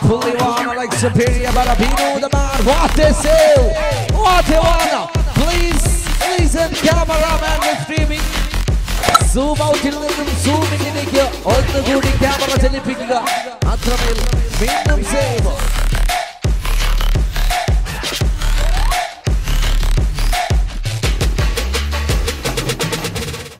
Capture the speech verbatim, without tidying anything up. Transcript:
Puliwana like Superior Barabino, the man, what a sale, what a honor. Please, listen, cameraman, you're streaming. Zoom out in little, zoom in here. All the good camera, telepicking up. Atramil, make them save.